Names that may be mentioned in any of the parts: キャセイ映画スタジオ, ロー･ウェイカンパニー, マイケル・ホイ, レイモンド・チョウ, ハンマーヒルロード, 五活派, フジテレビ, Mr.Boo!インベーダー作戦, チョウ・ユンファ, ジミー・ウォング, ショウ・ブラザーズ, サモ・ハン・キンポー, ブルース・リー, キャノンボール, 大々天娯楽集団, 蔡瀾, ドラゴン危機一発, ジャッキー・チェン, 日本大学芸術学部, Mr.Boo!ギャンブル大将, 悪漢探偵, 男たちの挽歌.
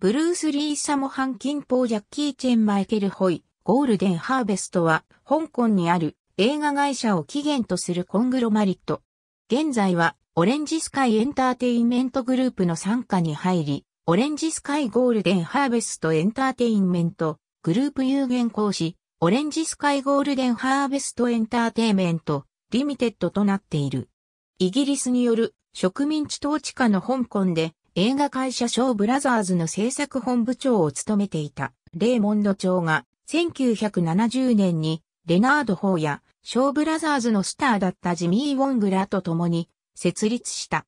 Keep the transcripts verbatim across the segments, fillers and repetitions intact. ブルース・リー・サモ・ハン・キンポー・ジャッキー・チェン・マイケル・ホイ、ゴールデン・ハーベストは、香港にある映画会社を起源とするコングロマリット。現在は、オレンジスカイエンターテインメントグループの傘下に入り、オレンジスカイゴールデンハーベストエンターテインメントグループ有限公司、オレンジスカイゴールデンハーベストエンターテインメントリミテッドとなっている。イギリスによる植民地統治下の香港で映画会社ショーブラザーズの制作本部長を務めていたレイモンド・チョウがせんきゅうひゃくななじゅうねんにレナード・ホーやショーブラザーズのスターだったジミー・ウォングらと共に設立した。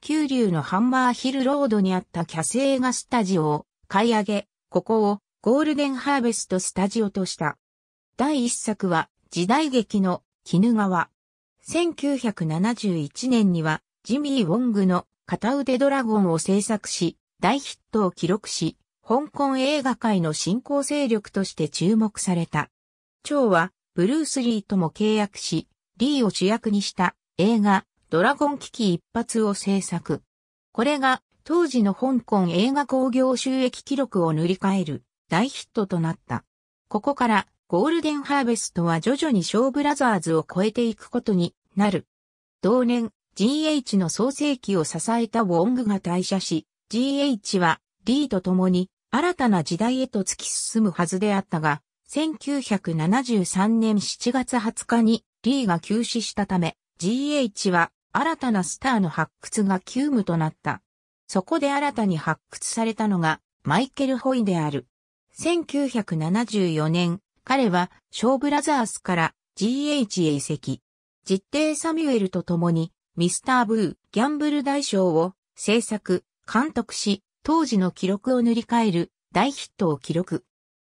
九龍のハンマーヒルロードにあったキャス映画スタジオを買い上げ、ここをゴールデンハーベストスタジオとした。第一作は時代劇の鬼怒川。せんきゅうひゃくななじゅういちねんにはジミー・ウォングの片腕ドラゴンを制作し、大ヒットを記録し、香港映画界の新興勢力として注目された。チョウはブルース・リーとも契約し、リーを主役にした映画、ドラゴン危機一発を制作。これが当時の香港映画興行収益記録を塗り替える大ヒットとなった。ここからゴールデンハーベストは徐々にショーブラザーズを超えていくことになる。同年 ジーエイチ の創世期を支えたウォングが退社し、ジーエイチ はリーと共に新たな時代へと突き進むはずであったが、せんきゅうひゃくななじゅうさんねんしちがつはつかにリーが急死したため、ジーエイチ は新たなスターの発掘が急務となった。そこで新たに発掘されたのがマイケル・ホイである。せんきゅうひゃくななじゅうよねん、彼はショーブラザーズから ジーエイチ へ移籍。実弟サミュエルと共にミスター・ブー、ギャンブル大賞を制作、監督し、当時の記録を塗り替える大ヒットを記録。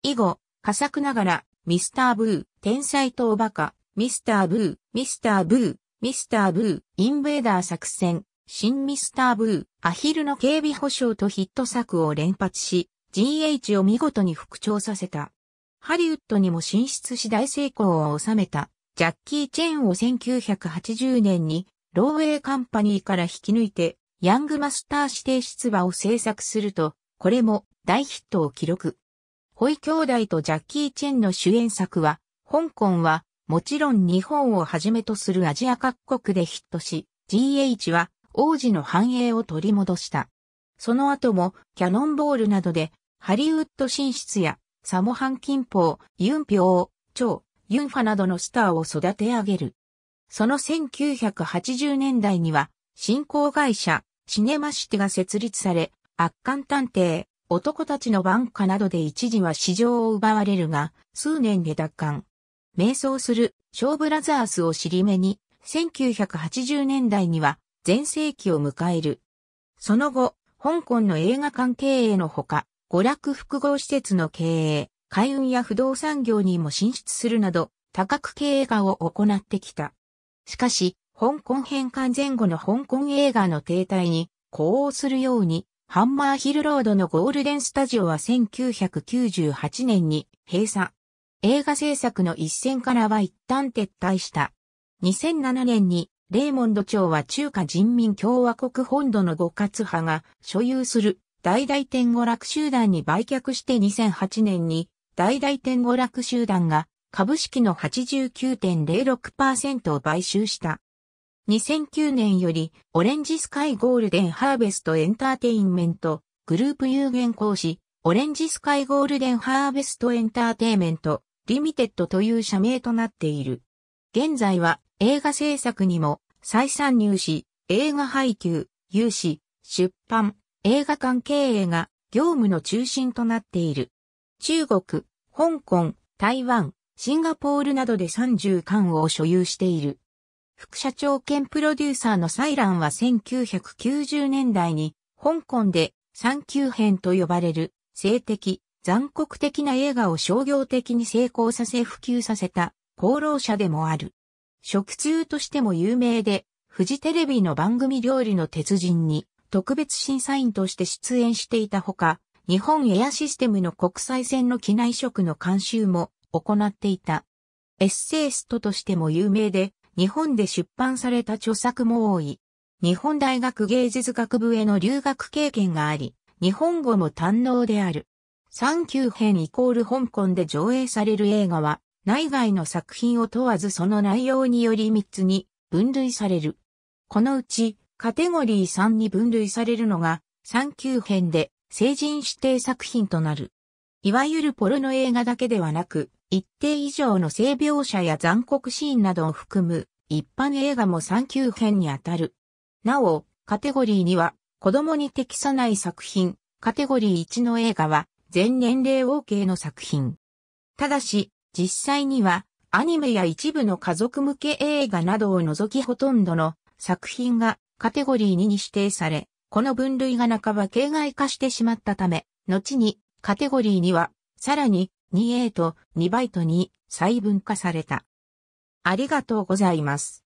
以後、佳作ながらミスター・ブー、天才とおバカ、ミスター・ブー、ミスター・ブー、ミスター・ブー、インベーダー作戦、新ミスター・ブー、アヒルの警備保障とヒット作を連発し、ジーエイチ を見事に復調させた。ハリウッドにも進出し大成功を収めた、ジャッキー・チェンをせんきゅうひゃくはちじゅうねんに、ローウェイカンパニーから引き抜いて、ヤングマスター指定出馬を制作すると、これも大ヒットを記録。ホイ兄弟とジャッキー・チェンの主演作は、香港は、もちろん日本をはじめとするアジア各国でヒットし、ジーエイチ は王子の繁栄を取り戻した。その後もキャノンボールなどでハリウッド進出やサモ・ハン・キンポー、ユン・ピョウ、チョウ、ユンファなどのスターを育て上げる。そのせんきゅうひゃくはちじゅうねんだいには新興会社シネマシティが設立され、圧巻探偵、男たちの挽歌などで一時は市場を奪われるが、数年で奪還。迷走するショーブラザーズを尻目に、せんきゅうひゃくはちじゅうねんだいには全盛期を迎える。その後、香港の映画館経営のほか、娯楽複合施設の経営、海運や不動産業にも進出するなど、多角経営化を行ってきた。しかし、香港返還前後の香港映画の停滞に、呼応するように、ハンマーヒルロードのゴールデンスタジオはせんきゅうひゃくきゅうじゅうはちねんに閉鎖。映画制作の一線からは一旦撤退した。にせんななねんにレイモンド・チョウは中華人民共和国本土の五活派が所有する大々天娯楽集団に売却してにせんはちねんに大々天娯楽集団が株式の はちじゅうきゅうてんぜろろくパーセント を買収した。にせんきゅうねんよりオレンジスカイゴールデンハーベストエンターテインメントグループ有限公司オレンジスカイゴールデンハーベストエンターテイメントリミテッドという社名となっている。現在は映画制作にも再参入し、映画配給、融資、出版、映画館経営が業務の中心となっている。中国、香港、台湾、シンガポールなどでさんじゅっかんを所有している。副社長兼プロデューサーの蔡瀾はせんきゅうひゃくきゅうじゅうねんだいに香港で三級片と呼ばれる性的、残酷的な映画を商業的に成功させ普及させた功労者でもある。食通としても有名で、フジテレビの番組料理の鉄人に特別審査員として出演していたほか、日本エアシステムの国際線の機内食の監修も行っていた。エッセイストとしても有名で、日本で出版された著作も多い。日本大学芸術学部への留学経験があり、日本語も堪能である。三級編イコール香港で上映される映画は、内外の作品を問わずその内容によりみっつに分類される。このうち、カテゴリーさんに分類されるのが、三級編で、成人指定作品となる。いわゆるポルノ映画だけではなく、一定以上の性描写や残酷シーンなどを含む、一般映画も三級編にあたる。なお、カテゴリーには、子供に適さない作品、カテゴリーいちの映画は、全年齢 オーケー の作品。ただし、実際には、アニメや一部の家族向け映画などを除きほとんどの作品がカテゴリーにに指定され、この分類が半ば形骸化してしまったため、後にカテゴリーには、さらに にエー とにバイトに細分化された。ありがとうございます。